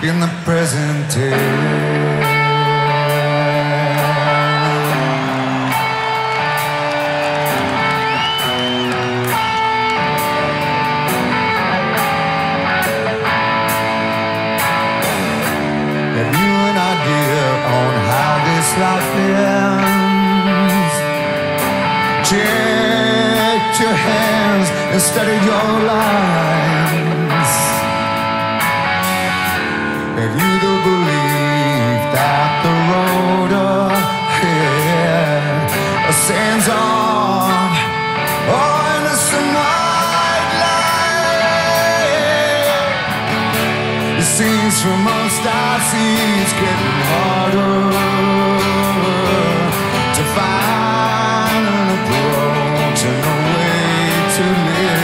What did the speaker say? In the present tense. Have you an idea on how this life ends? Check your hands and study your life. Have you the belief that the road ahead ascends on, oh, innocent white light? It seems for most I see it's getting harder to find an approach and a way to live.